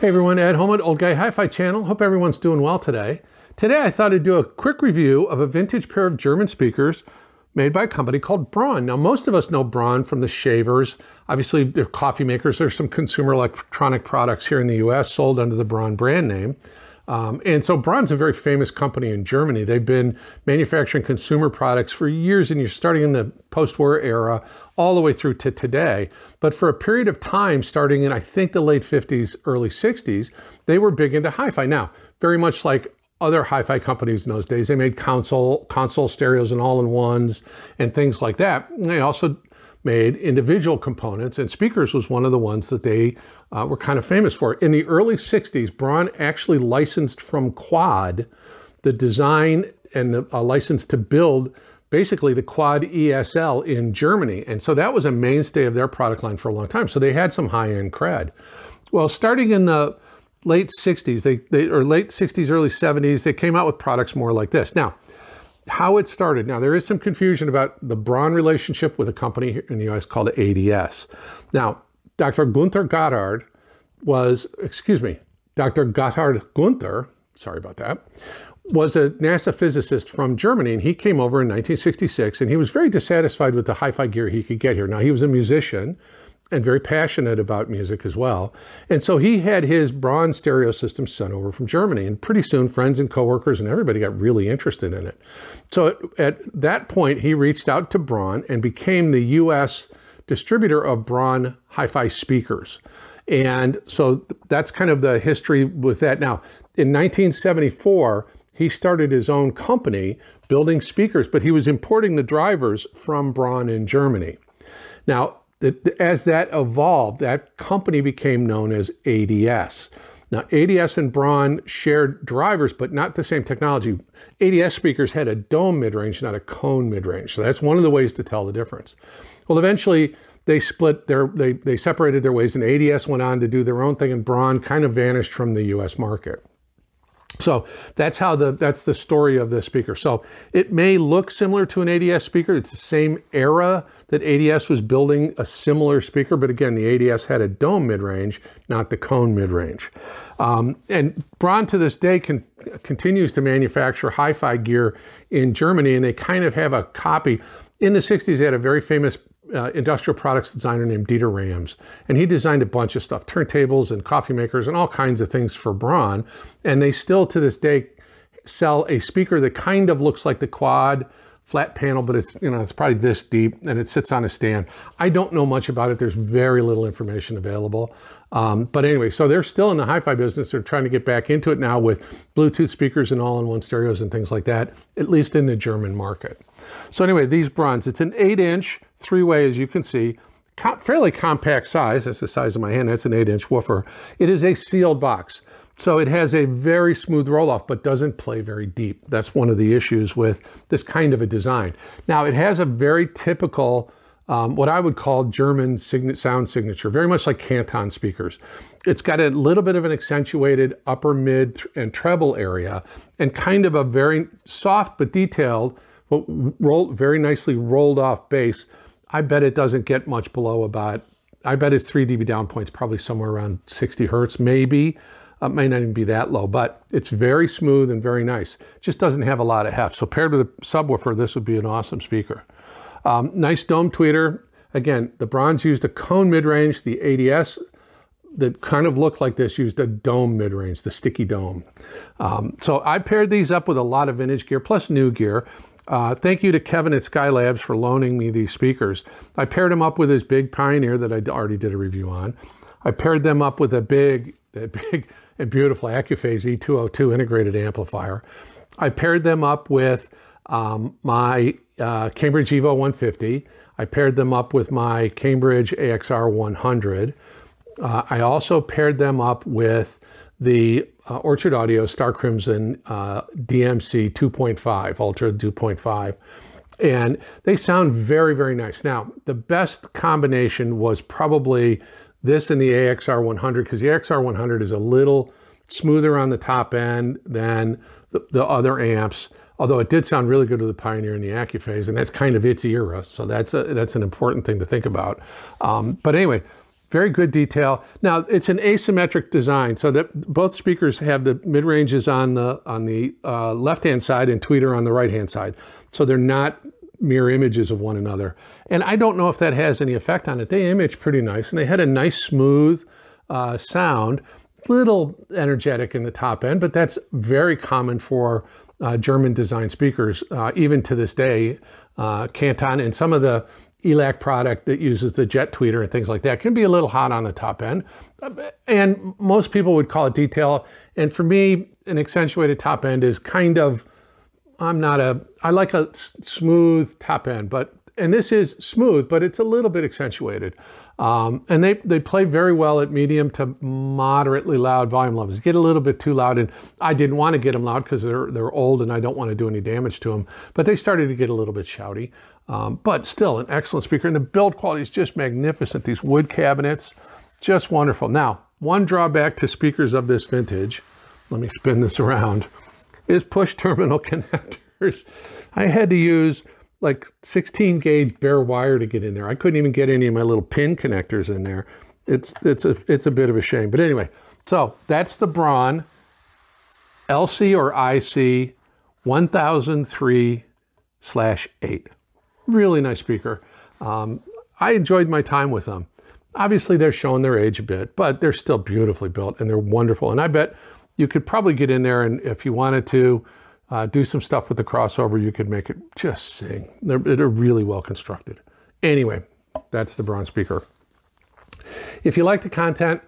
Hey everyone, Ed Holman, Old Guy Hi-Fi Channel. Hope everyone's doing well today. Today I thought I'd do a quick review of a vintage pair of German speakers made by a company called Braun. Now most of us know Braun from the shavers. Obviously they're coffee makers. There's some consumer electronic products here in the US sold under the Braun brand name. And so Braun's a very famous company in Germany. They've been manufacturing consumer products for years and you're starting in the post-war era all the way through to today. But for a period of time, starting in I think the late 50s, early 60s, they were big into hi-fi. Now, very much like other hi-fi companies in those days, they made console stereos and all-in-ones and things like that. And they also made individual components, and speakers was one of the ones that they were kind of famous for. In the early 60s, Braun actually licensed from Quad the design and a license to build basically the Quad ESL in Germany. And so that was a mainstay of their product line for a long time. So they had some high-end cred. Well, starting in the late 60s, early 70s, they came out with products more like this. Now, how it started. Now, there is some confusion about the Braun relationship with a company here in the US called ADS. Now, Dr. Gotthard Gunther, sorry about that, was a NASA physicist from Germany, and he came over in 1966, and he was very dissatisfied with the hi-fi gear he could get here. Now, he was a musician and very passionate about music as well. And so he had his Braun stereo system sent over from Germany, and pretty soon friends and coworkers and everybody got really interested in it. So at that point, he reached out to Braun and became the US distributor of Braun hi-fi speakers. And so that's kind of the history with that. Now, in 1974, he started his own company building speakers, but he was importing the drivers from Braun in Germany. Now, as that evolved, that company became known as ADS. Now, ADS and Braun shared drivers, but not the same technology. ADS speakers had a dome midrange, not a cone midrange. So that's one of the ways to tell the difference. Well, eventually they split they separated their ways, and ADS went on to do their own thing, and Braun kind of vanished from the US market. So that's the story of the speaker. So it may look similar to an ADS speaker. It's the same era that ADS was building a similar speaker, but again, the ADS had a dome mid-range, not the cone mid-range. And Braun to this day continues to manufacture hi-fi gear in Germany, and they kind of have a copy. In the 60s, they had a very famous industrial products designer named Dieter Rams. And he designed a bunch of stuff, turntables and coffee makers and all kinds of things for Braun. And they still to this day sell a speaker that kind of looks like the Quad flat panel, but it's, you know, it's probably this deep and it sits on a stand. I don't know much about it. There's very little information available. But anyway, so they're still in the hi-fi business. They're trying to get back into it now with Bluetooth speakers and all-in-one stereos and things like that, at least in the German market. So anyway, these Brauns, it's an 8-inch three-way, as you can see, fairly compact size. That's the size of my hand. That's an 8-inch woofer. It is a sealed box. So it has a very smooth roll-off, but doesn't play very deep. That's one of the issues with this kind of a design. Now, it has a very typical, what I would call German sound signature, very much like Canton speakers. It's got a little bit of an accentuated upper, mid, and treble area, and kind of a very soft but detailed, but very nicely rolled off bass. I bet it doesn't get much below about, I bet it's 3 dB down points, probably somewhere around 60 hertz, maybe. It may not even be that low, but it's very smooth and very nice. Just doesn't have a lot of heft. So paired with a subwoofer, this would be an awesome speaker. Nice dome tweeter. Again, the Brauns used a cone mid-range. The ADS that kind of looked like this used a dome mid-range, the sticky dome. So I paired these up with a lot of vintage gear, plus new gear. Thank you to Kevin at Skylabs for loaning me these speakers. I paired them up with his big Pioneer that I already did a review on. I paired them up with a big and beautiful Accuphase E202 integrated amplifier. I paired them up with my Cambridge EVO150. I paired them up with my Cambridge AXR-100. I also paired them up with the Orchard Audio Star Crimson DMC 2.5, Ultra 2.5. And they sound very, very nice. Now, the best combination was probably this and the AXR-100, because the AXR-100 is a little smoother on the top end than the other amps, although it did sound really good to the Pioneer and the Accuphase, and that's kind of its era, so that's an important thing to think about. But anyway, Very good detail. Now, it's an asymmetric design, so that both speakers have the mid-ranges on the left-hand side and tweeter on the right-hand side. So they're not mirror images of one another. And I don't know if that has any effect on it. They image pretty nice, and they had a nice, smooth sound. Little energetic in the top end, but that's very common for German design speakers, even to this day. Canton and some of the Elac product that uses the Jet tweeter and things like that can be a little hot on the top end. And most people would call it detail. And for me, an accentuated top end is kind of, I like a smooth top end, but, and this is smooth, but it's a little bit accentuated. And they play very well at medium to moderately loud volume levels. You get a little bit too loud, and I didn't want to get them loud because they're old and I don't want to do any damage to them. But they started to get a little bit shouty. But still an excellent speaker, and the build quality is just magnificent. These wood cabinets, just wonderful. Now, one drawback to speakers of this vintage, let me spin this around, is push terminal connectors. I had to use like 16 gauge bare wire to get in there. I couldn't even get any of my little pin connectors in there. It's a bit of a shame. But anyway, so that's the Braun LC or IC 1003/8. Really nice speaker. I enjoyed my time with them. Obviously, they're showing their age a bit, but they're still beautifully built and they're wonderful. And I bet you could probably get in there, and if you wanted to, do some stuff with the crossover, you could make it just sing. They're really well constructed. Anyway, that's the Braun speaker. If you like the content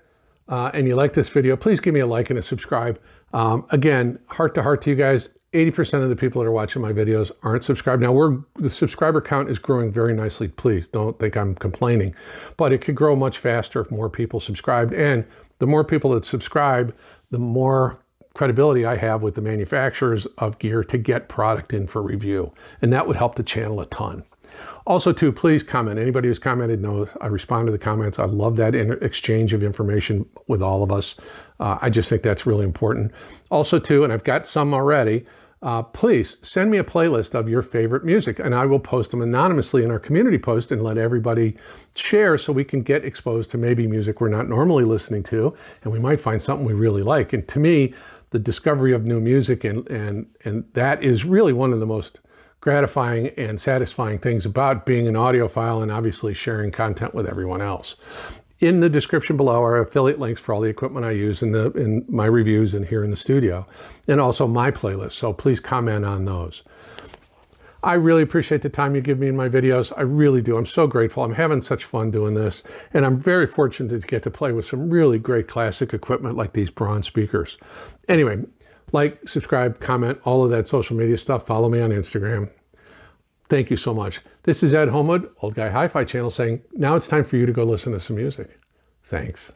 and you like this video, please give me a like and a subscribe. Again, heart to heart to you guys, 80% of the people that are watching my videos aren't subscribed. Now, the subscriber count is growing very nicely. Please don't think I'm complaining, but it could grow much faster if more people subscribed. And the more people that subscribe, the more credibility I have with the manufacturers of gear to get product in for review. And that would help the channel a ton. Also too, please comment. Anybody who's commented knows I respond to the comments. I love that exchange of information with all of us. I just think that's really important. Also too, and I've got some already, please send me a playlist of your favorite music, and I will post them anonymously in our community post and let everybody share so we can get exposed to maybe music we're not normally listening to, and we might find something we really like. And to me, the discovery of new music and that is really one of the most gratifying and satisfying things about being an audiophile and obviously sharing content with everyone else. In the description below are affiliate links for all the equipment I use in my reviews and here in the studio, and also my playlist, so please comment on those. I really appreciate the time you give me in my videos. I really do. I'm so grateful. I'm having such fun doing this, and I'm very fortunate to get to play with some really great classic equipment like these Braun speakers. Anyway, like, subscribe, comment, all of that social media stuff. Follow me on Instagram. Thank you so much. This is Ed Holman, Old Guy Hi-Fi Channel, saying now it's time for you to go listen to some music. Thanks.